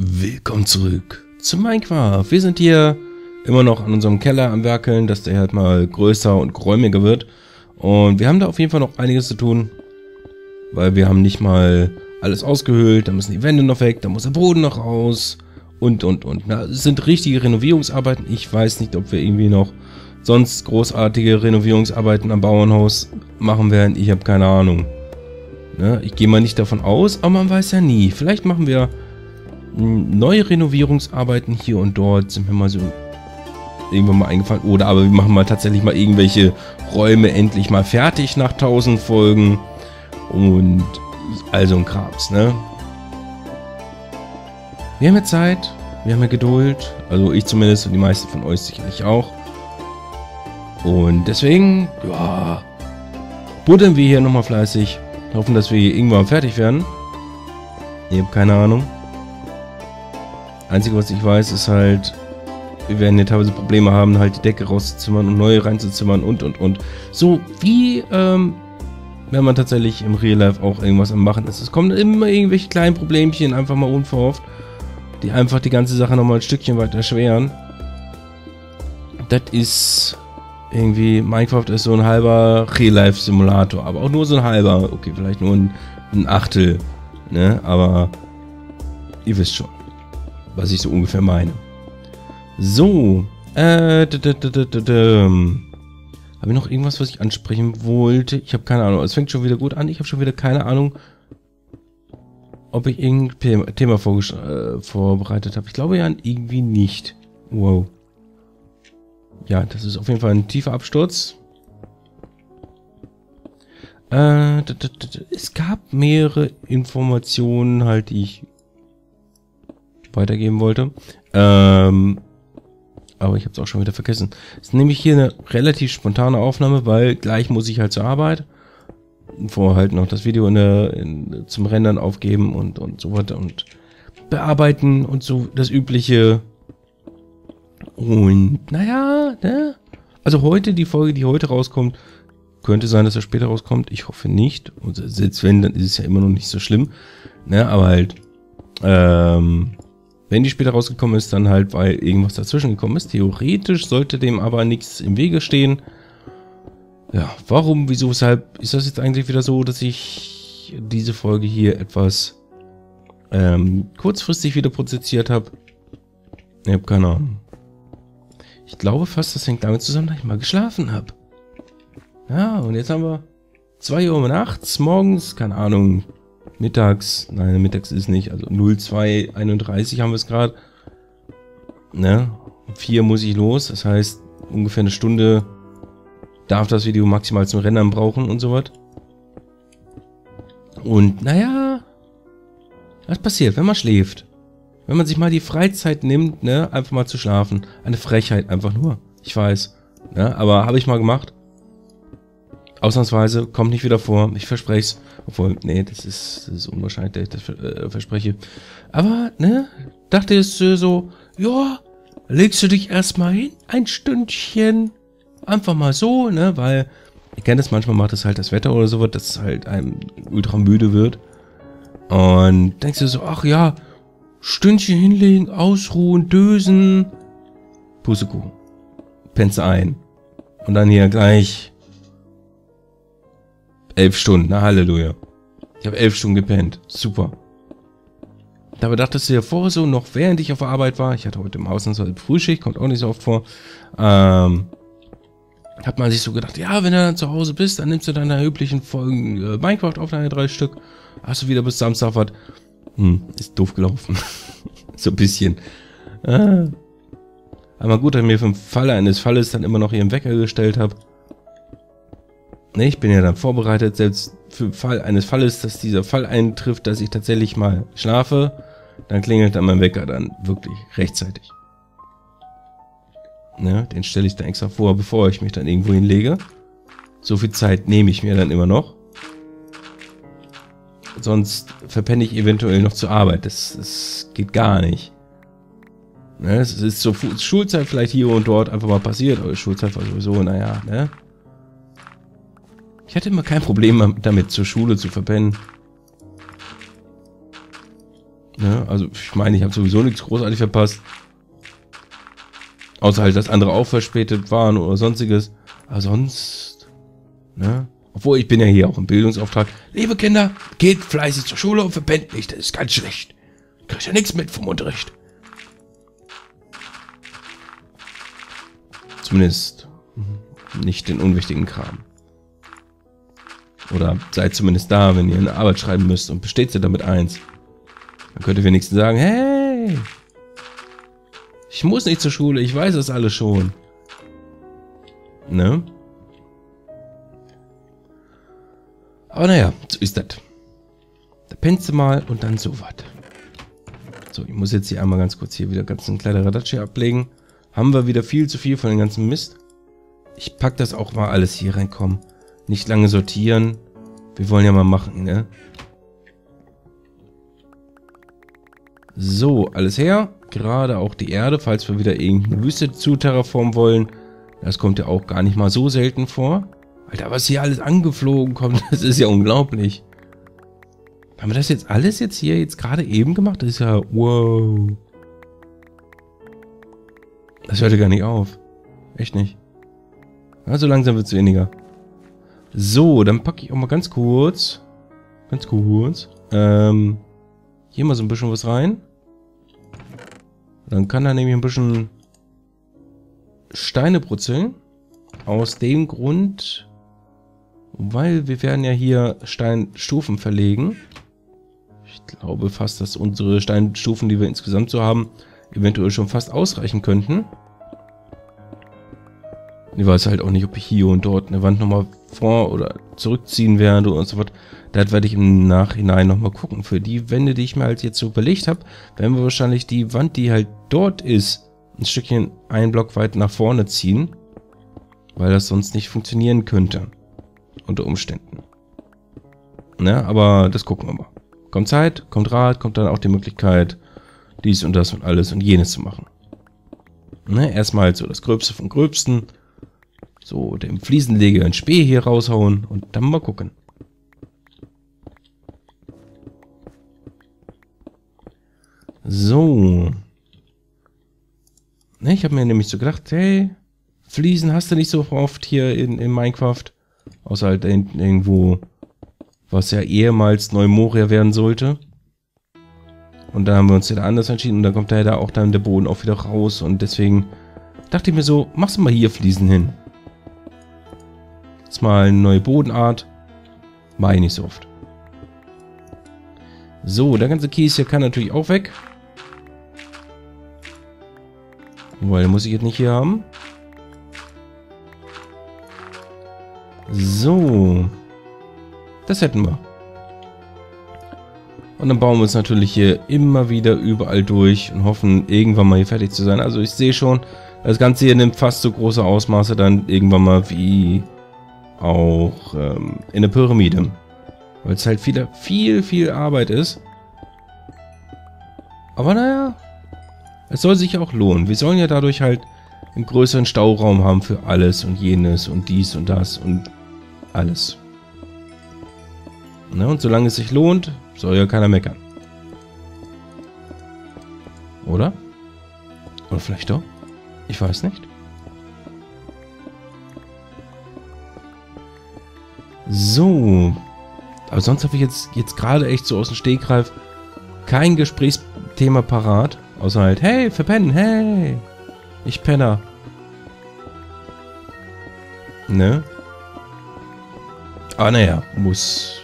Willkommen zurück zu Minecraft. Wir sind hier immer noch an unserem Keller am Werkeln, dass der halt mal größer und geräumiger wird. Und wir haben da auf jeden Fall noch einiges zu tun, weil wir haben nicht mal alles ausgehöhlt. Da müssen die Wände noch weg, da muss der Boden noch raus und. Na, es sind richtige Renovierungsarbeiten. Ich weiß nicht, ob wir irgendwie noch sonst großartige Renovierungsarbeiten am Bauernhaus machen werden. Ich habe keine Ahnung. Ne? Ich gehe mal nicht davon aus, aber man weiß ja nie. Vielleicht machen wir neue Renovierungsarbeiten hier und dort, sind mir mal so irgendwann mal eingefallen. Oder aber wir machen mal tatsächlich mal irgendwelche Räume endlich mal fertig nach 1000 Folgen. Und also ein Krams, ne? Wir haben ja Zeit, wir haben ja Geduld. Also ich zumindest und die meisten von euch sicherlich auch. Und deswegen, ja, buddeln wir hier nochmal fleißig. Hoffen, dass wir hier irgendwann fertig werden. Ich habe keine Ahnung. Einzige, was ich weiß, ist halt, wir werden hier teilweise Probleme haben, halt die Decke rauszuzimmern und neue reinzuzimmern und. So wie, wenn man tatsächlich im Real Life auch irgendwas am Machen ist. Es kommen immer irgendwelche kleinen Problemchen, einfach mal unverhofft, die einfach die ganze Sache nochmal ein Stückchen weiter erschweren. Das ist irgendwie, Minecraft ist so ein halber Real Life Simulator, aber auch nur so ein halber, okay, vielleicht nur ein Achtel, ne, aber ihr wisst schon, was ich so ungefähr meine. So. Habe ich noch irgendwas, was ich ansprechen wollte? Ich habe keine Ahnung. Es fängt schon wieder gut an. Ich habe schon wieder keine Ahnung, ob ich irgendein Thema vorbereitet habe. Ich glaube ja irgendwie nicht. Wow. Ja, das ist auf jeden Fall ein tiefer Absturz. Es gab mehrere Informationen, halt, die ich weitergeben wollte. Aber ich habe es auch schon wieder vergessen. Jetzt nehme ich hier eine relativ spontane Aufnahme, weil gleich muss ich halt zur Arbeit. Vorher halt noch das Video zum Rendern aufgeben und so weiter und bearbeiten und so das Übliche. Und naja, ne? Also heute, die Folge, die heute rauskommt, könnte sein, dass er später rauskommt. Ich hoffe nicht. Und selbst wenn, dann ist es ja immer noch nicht so schlimm. Ne? Aber halt, wenn die später rausgekommen ist, dann halt, weil irgendwas dazwischen gekommen ist. Theoretisch sollte dem aber nichts im Wege stehen. Ja, warum, wieso, weshalb ist das jetzt eigentlich wieder so, dass ich diese Folge hier etwas kurzfristig wieder produziert habe? Ich habe keine Ahnung. Ich glaube fast, das hängt damit zusammen, dass ich mal geschlafen habe. Ja, und jetzt haben wir 2 Uhr nachts, morgens, keine Ahnung. Mittags, nein, mittags ist nicht, also 02:31 haben wir es gerade, ne, 4 muss ich los, das heißt, ungefähr eine Stunde darf das Video maximal zum Rendern brauchen und so was. Und, naja, was passiert, wenn man schläft? Wenn man sich mal die Freizeit nimmt, ne, einfach mal zu schlafen, eine Frechheit einfach nur, ich weiß, ne, aber habe ich mal gemacht. Ausnahmsweise, kommt nicht wieder vor, ich verspreche es. Obwohl, nee, das ist unwahrscheinlich, dass ich das verspreche. Aber, ne, dachte ich so, ja, legst du dich erstmal hin, ein Stündchen, einfach mal so, ne, weil, ihr kennt es, manchmal macht es halt das Wetter oder sowas, dass es halt einem ultra müde wird. Und denkst du so, ach ja, Stündchen hinlegen, ausruhen, dösen, Pussekuchen, pennst ein. Und dann hier gleich 11 Stunden, na Halleluja. Ich habe 11 Stunden gepennt, super. Dabei dachtest du ja vorher so, noch während ich auf der Arbeit war, ich hatte heute im Ausnahmsweise Frühschicht, kommt auch nicht so oft vor, hat man sich so gedacht, ja, wenn du dann zu Hause bist, dann nimmst du deine üblichen Folgen Minecraft auf, deine 3 Stück, hast du wieder bis Samstag was, ist doof gelaufen, so ein bisschen. Aber gut, dass ich mir für den Fall eines Falles dann immer noch hier im Wecker gestellt habe. Ich bin ja dann vorbereitet, selbst für den Fall eines Falles, dass dieser Fall eintrifft, dass ich tatsächlich mal schlafe, dann klingelt dann mein Wecker dann wirklich rechtzeitig. Ne, den stelle ich dann extra vor, bevor ich mich dann irgendwo hinlege. So viel Zeit nehme ich mir dann immer noch. Sonst verpenne ich eventuell noch zur Arbeit. Das geht gar nicht. Ne, es ist so Schulzeit vielleicht hier und dort einfach mal passiert, aber Schulzeit war sowieso, naja, ne? Ich hatte immer kein Problem damit, zur Schule zu verpennen. Ja, also ich meine, ich habe sowieso nichts großartig verpasst. Außer halt, dass andere auch verspätet waren oder sonstiges. Aber sonst, ne? Obwohl, ich bin ja hier auch im Bildungsauftrag. Liebe Kinder, geht fleißig zur Schule und verpennt nicht. Das ist ganz schlecht. Kriegt ja nichts mit vom Unterricht. Zumindest nicht den unwichtigen Kram. Oder seid zumindest da, wenn ihr eine Arbeit schreiben müsst und besteht sie damit 1. Dann könnt ihr wenigstens sagen, hey, ich muss nicht zur Schule, ich weiß das alles schon. Ne? Aber naja, so ist das. Da pennst du mal und dann so was. So, ich muss jetzt hier einmal ganz kurz hier wieder ganz ein kleiner Radatsche ablegen. Haben wir wieder viel zu viel von dem ganzen Mist. Ich pack das auch mal alles hier reinkommen. Nicht lange sortieren. Wir wollen ja mal machen, ne? So, alles her. Gerade auch die Erde, falls wir wieder irgendeine Wüste zu terraformen wollen. Das kommt ja auch gar nicht mal so selten vor. Alter, was hier alles angeflogen kommt, das ist ja unglaublich. Haben wir das jetzt alles jetzt hier jetzt gerade eben gemacht? Das ist ja, wow. Das hört ja gar nicht auf. Echt nicht. Also langsam wird es weniger. So, dann packe ich auch mal ganz kurz, hier mal so ein bisschen was rein. Dann kann da nämlich ein bisschen Steine brutzeln. Aus dem Grund, weil wir werden ja hier Steinstufen verlegen. Ich glaube fast, dass unsere Steinstufen, die wir insgesamt so haben, eventuell schon fast ausreichen könnten. Ich weiß halt auch nicht, ob ich hier und dort eine Wand nochmal vor- oder zurückziehen werde und so fort. Das werde ich im Nachhinein nochmal gucken. Für die Wände, die ich mir halt jetzt so überlegt habe, werden wir wahrscheinlich die Wand, die halt dort ist, ein Stückchen einen Block weit nach vorne ziehen. Weil das sonst nicht funktionieren könnte. Unter Umständen. Na, aber das gucken wir mal. Kommt Zeit, kommt Rat, kommt dann auch die Möglichkeit, dies und das und alles und jenes zu machen. Ne, erstmal halt so das Gröbste vom Gröbsten. So, dem Fliesenleger ein Spee hier raushauen und dann mal gucken. So. Ne, ich habe mir nämlich so gedacht, hey, Fliesen hast du nicht so oft hier in Minecraft. Außer halt irgendwo, was ja ehemals Neumoria werden sollte. Und dann haben wir uns wieder anders entschieden und dann kommt da auch dann der Boden auch wieder raus. Und deswegen dachte ich mir so, machst du mal hier Fliesen hin. Jetzt mal eine neue Bodenart. Mach ich nicht so oft. So, der ganze Kies hier kann natürlich auch weg. Weil den muss ich jetzt nicht hier haben. So. Das hätten wir. Und dann bauen wir uns natürlich hier immer wieder überall durch und hoffen, irgendwann mal hier fertig zu sein. Also ich sehe schon, das Ganze hier nimmt fast so große Ausmaße dann irgendwann mal wie auch in der Pyramide. Weil es halt viel Arbeit ist. Aber naja, es soll sich auch lohnen. Wir sollen ja dadurch halt einen größeren Stauraum haben für alles und jenes und dies und das und alles. Na, und solange es sich lohnt, soll ja keiner meckern. Oder? Oder vielleicht doch? Ich weiß nicht. So. Aber sonst habe ich jetzt gerade echt so aus dem Stegreif kein Gesprächsthema parat. Außer halt, hey, verpennen, hey. Ich penner. Ne? Ah, naja, muss.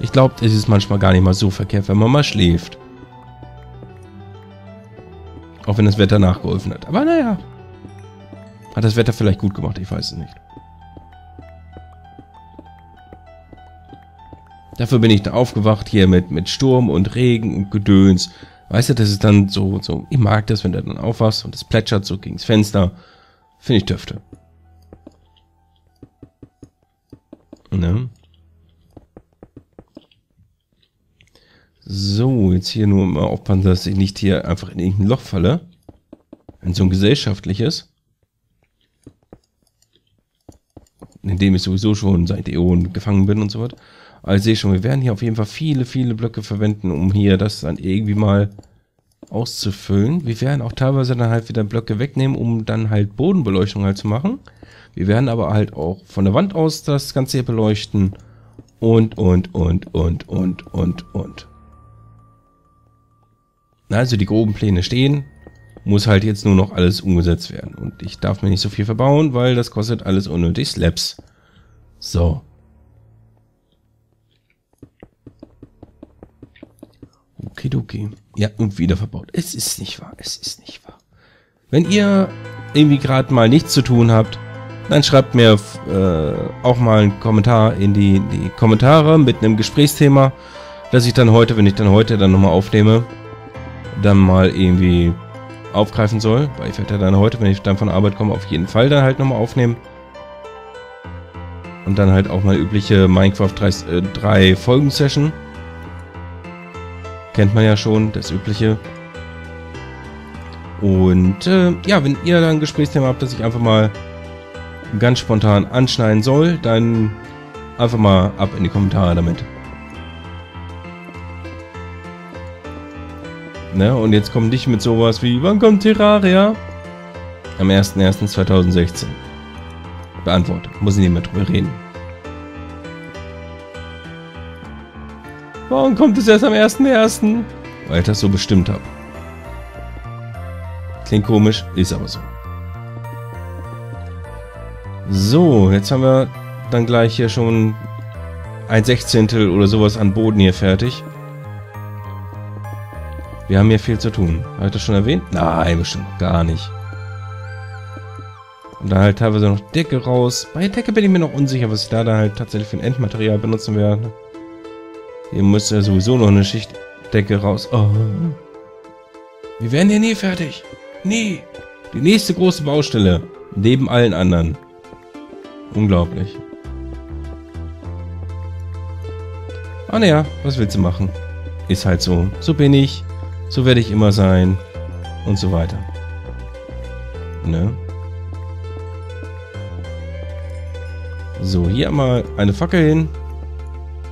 Ich glaube, es ist manchmal gar nicht mal so verkehrt, wenn man mal schläft. Auch wenn das Wetter nachgeholfen hat. Aber naja. Hat das Wetter vielleicht gut gemacht, ich weiß es nicht. Dafür bin ich da aufgewacht hier mit Sturm und Regen und Gedöns. Weißt du, das ist dann so. Ich mag das, wenn du dann aufwachst und es plätschert so gegens Fenster. Finde ich Töfte. Ne? So, jetzt hier nur mal aufpassen, dass ich nicht hier einfach in irgendein Loch falle. In so ein gesellschaftliches. In dem ich sowieso schon seit Äonen gefangen bin und so was. Also ich sehe schon, wir werden hier auf jeden Fall viele Blöcke verwenden, um hier das dann irgendwie mal auszufüllen. Wir werden auch teilweise dann halt wieder Blöcke wegnehmen, um dann halt Bodenbeleuchtung halt zu machen. Wir werden aber halt auch von der Wand aus das Ganze hier beleuchten. Und. Also die groben Pläne stehen. Muss halt jetzt nur noch alles umgesetzt werden. Und ich darf mir nicht so viel verbauen, weil das kostet alles unnötig Slabs. So. Okidoki. Ja, und wieder verbaut. Es ist nicht wahr. Es ist nicht wahr. Wenn ihr irgendwie gerade mal nichts zu tun habt, dann schreibt mir auch mal einen Kommentar in die Kommentare mit einem Gesprächsthema, dass ich dann heute, wenn ich dann heute dann nochmal aufnehme, dann mal irgendwie aufgreifen soll, weil ich werde ja dann heute, wenn ich dann von Arbeit komme, auf jeden Fall dann halt nochmal aufnehmen. Und dann halt auch mal übliche Minecraft 3 Folgen-Session. Kennt man ja schon, das übliche. Und ja, wenn ihr dann ein Gesprächsthema habt, das ich einfach mal ganz spontan anschneiden soll, dann einfach mal ab in die Kommentare damit. Ne? Und jetzt kommt nicht mit sowas wie, wann kommt Terraria? Am 01.01.2016. Beantwortet. Muss ich nicht mehr drüber reden. Warum kommt es erst am 01.01.? Weil ich das so bestimmt habe. Klingt komisch, ist aber so. So, jetzt haben wir dann gleich hier schon ein 1/16 oder sowas an Boden hier fertig. Wir haben hier viel zu tun. Habe ich das schon erwähnt? Nein, bestimmt gar nicht. Und dann halt teilweise noch Decke raus. Bei Decke bin ich mir noch unsicher, was ich da dann halt tatsächlich für ein Endmaterial benutzen werde. Hier müsste ja sowieso noch eine Schicht Decke raus. Oh. Wir werden hier nie fertig. Nie. Die nächste große Baustelle. Neben allen anderen. Unglaublich. Ah naja, was willst du machen? Ist halt so. So bin ich. So werde ich immer sein. Und so weiter. Ne? So, hier mal eine Fackel hin.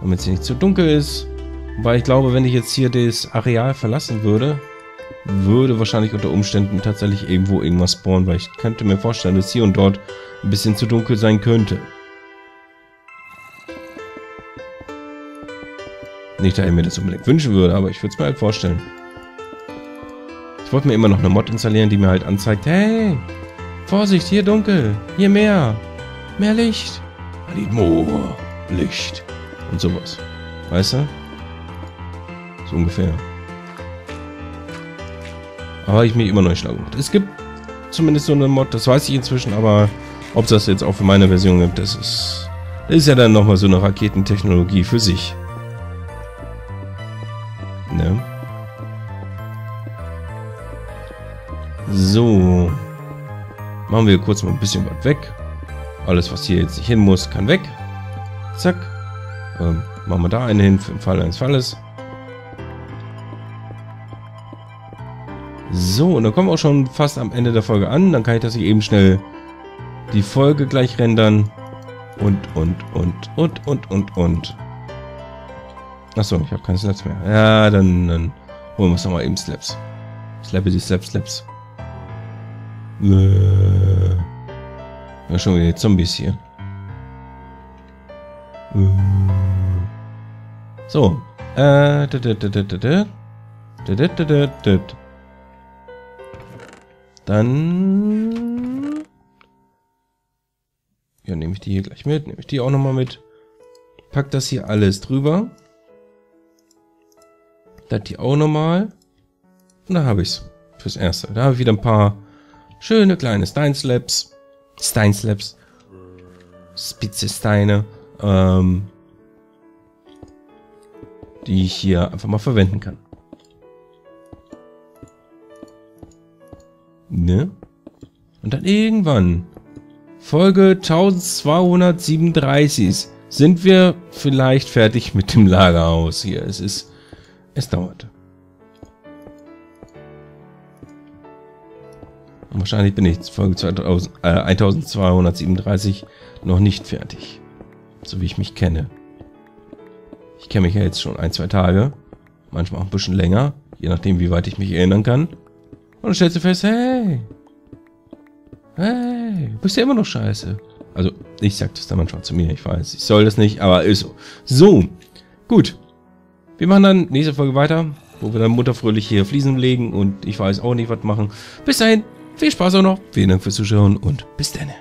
Damit es nicht zu dunkel ist. Weil ich glaube, wenn ich jetzt hier das Areal verlassen würde, würde wahrscheinlich unter Umständen tatsächlich irgendwo irgendwas spawnen. Weil ich könnte mir vorstellen, dass hier und dort ein bisschen zu dunkel sein könnte. Nicht, dass ich mir das unbedingt wünschen würde, aber ich würde es mir halt vorstellen. Ich wollte mir immer noch eine Mod installieren, die mir halt anzeigt, hey, Vorsicht, hier dunkel, hier mehr Licht. Moor, Licht und sowas. Weißt du? So ungefähr. Aber ich mich immer noch nicht schlau gemacht. Es gibt zumindest so eine Mod, das weiß ich inzwischen, aber ob es das jetzt auch für meine Version gibt, das ist ja dann nochmal so eine Raketentechnologie für sich. Ne? So. Machen wir kurz mal ein bisschen was weg. Alles, was hier jetzt nicht hin muss, kann weg. Zack. Machen wir da einen hin, für den Fall eines Falles. So, und dann kommen wir auch schon fast am Ende der Folge an. Dann kann ich das hier eben schnell die Folge gleich rendern. Und. Achso, ich habe keine Slaps mehr. Ja, dann holen wir uns nochmal eben Slaps. Slaps. Ja, schon wieder die Zombies hier. So. Dann. Ja, nehme ich die hier gleich mit. Nehme ich die auch nochmal mit. Pack das hier alles drüber. Das hier auch nochmal. Und da habe ich es. Fürs Erste. Da habe ich wieder ein paar schöne kleine Steinslabs. Spitze Steine. Die ich hier einfach mal verwenden kann. Ne? Und dann irgendwann, Folge 1237, sind wir vielleicht fertig mit dem Lagerhaus hier. Es dauert. Und wahrscheinlich bin ich Folge 1237 noch nicht fertig. So wie ich mich kenne. Ich kenne mich ja jetzt schon ein, zwei Tage. Manchmal auch ein bisschen länger. Je nachdem, wie weit ich mich erinnern kann. Und dann stellst du fest, hey. Hey, du bist ja immer noch scheiße. Also, ich sag das dann manchmal zu mir. Ich weiß, ich soll das nicht, aber ist so. So, gut. Wir machen dann nächste Folge weiter, wo wir dann mutterfröhlich hier Fliesen legen und ich weiß auch nicht, was machen. Bis dahin, viel Spaß auch noch. Vielen Dank fürs Zuschauen und bis dann.